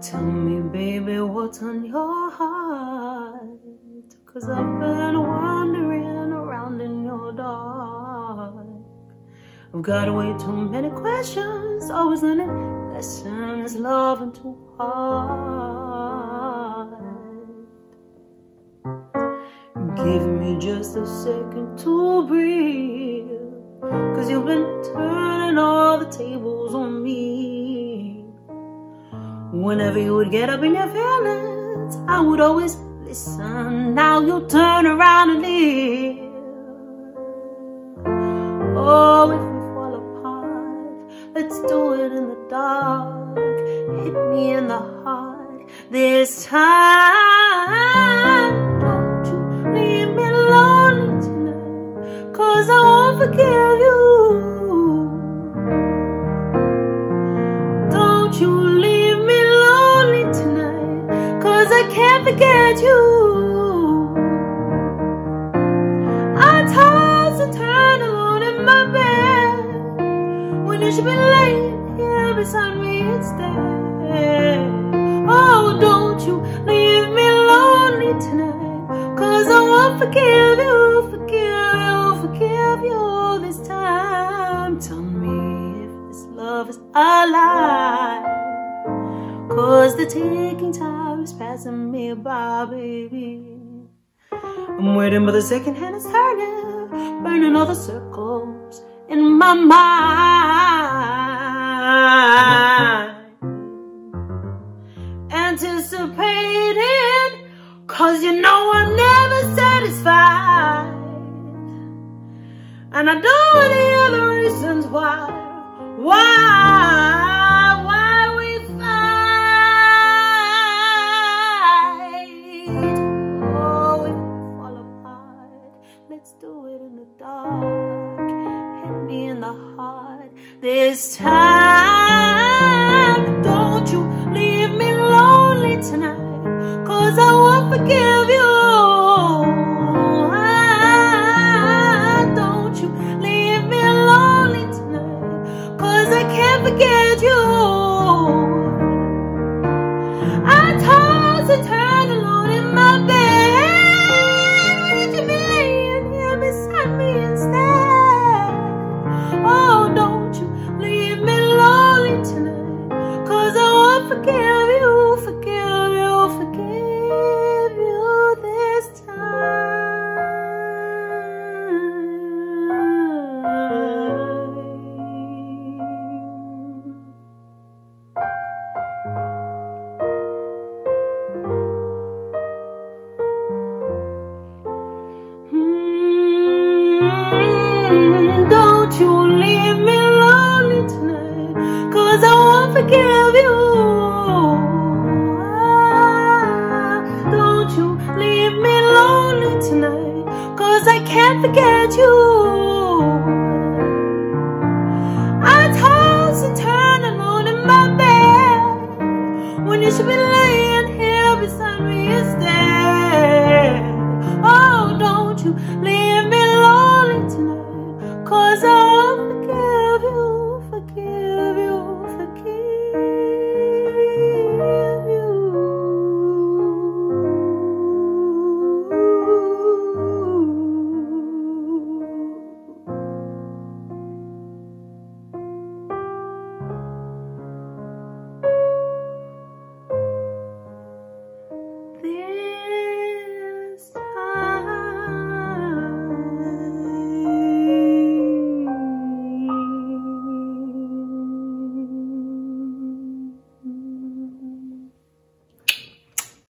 Tell me, baby, what's on your heart? 'Cause I've been wandering around in your dark. I've got way too many questions, always learning lessons, loving too hard. Give me just a second to breathe, 'cause you've been turning all the tables on me. Whenever you would get up in your feelings, I would always listen. Now you turn around and leave. Oh, if we fall apart, let's do it in the dark. Hit me in the heart this time. Don't you leave me lonely tonight, 'cause I won't forgive you. Don't you leave tonight, 'cause I can't forget you. I toss and turn alone in my bed, when you should be laying here beside me instead. Oh, don't you leave me lonely tonight, 'cause I won't forgive you, this time. Tell me if this love is alive, 'cause the ticking time is passing me by, baby. I'm waiting, but the second hand is turning, burning all the circles in my mind. Anticipating, 'cause you know I'm never satisfied. And I don't want to hear the reasons why. This time, don't you leave me lonely tonight, 'cause I won't forgive you. Don't you leave me lonely tonight, 'cause I can't forget you. I toss and turn alone in my bed, you be laying here beside me instead. Oh, don't leave me lonely tonight, 'cause I won't forgive you, forgive you this time. Don't you leave me tonight, 'cause I won't forgive you. Don't you leave me lonely tonight, 'cause I can't forget you. I toss and turn alone in my bed, when you should be laying here beside me instead. Oh, don't you leave